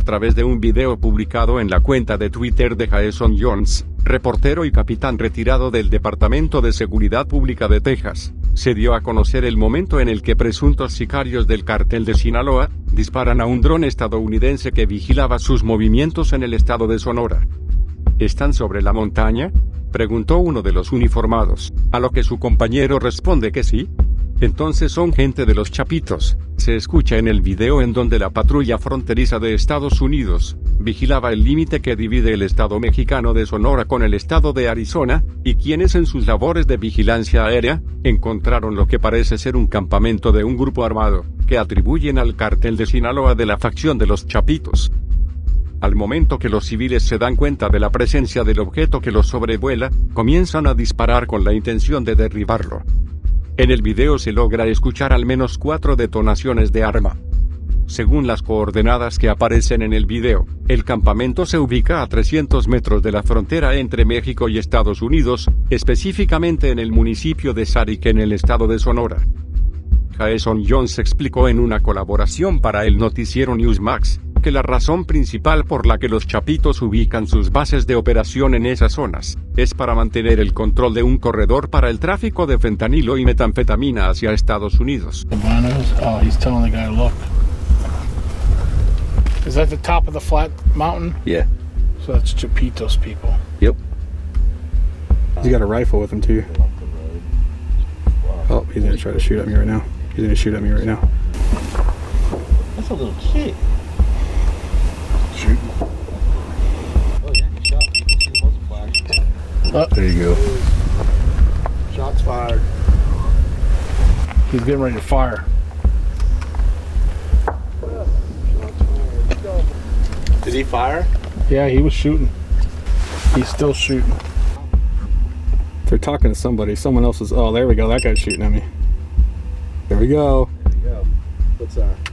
a través de un video publicado en la cuenta de Twitter de Jason Jones, reportero y capitán retirado del Departamento de Seguridad Pública de Texas, se dio a conocer el momento en el que presuntos sicarios del cártel de Sinaloa disparan a un dron estadounidense que vigilaba sus movimientos en el estado de Sonora. ¿Están sobre la montaña?, preguntó uno de los uniformados, a lo que su compañero responde que sí. Entonces son gente de los Chapitos, se escucha en el video, en donde la patrulla fronteriza de Estados Unidos vigilaba el límite que divide el estado mexicano de Sonora con el estado de Arizona, y quienes en sus labores de vigilancia aérea encontraron lo que parece ser un campamento de un grupo armado, que atribuyen al cártel de Sinaloa de la facción de los Chapitos. Al momento que los civiles se dan cuenta de la presencia del objeto que los sobrevuela, comienzan a disparar con la intención de derribarlo. En el video se logra escuchar al menos 4 detonaciones de arma. Según las coordenadas que aparecen en el video, el campamento se ubica a 300 metros de la frontera entre México y Estados Unidos, específicamente en el municipio de Saric, en el estado de Sonora. Jason Jones explicó en una colaboración para el noticiero Newsmax que la razón principal por la que los Chapitos ubican sus bases de operación en esas zonas es para mantener el control de un corredor para el tráfico de fentanilo y metanfetamina hacia Estados Unidos. Is that the top of the flat mountain? Yeah. So that's Chapitos people. Yep. He's got a rifle with him too. Oh, he's gonna try to shoot at me right now. He's gonna shoot at me right now. That's a little kid. Oh, there you go. Shots fired. He's getting ready to fire. Did he fire? Yeah, he was shooting. He's still shooting. They're talking to somebody. Someone else is. Oh, there we go. That guy's shooting at me. There we go. What's that?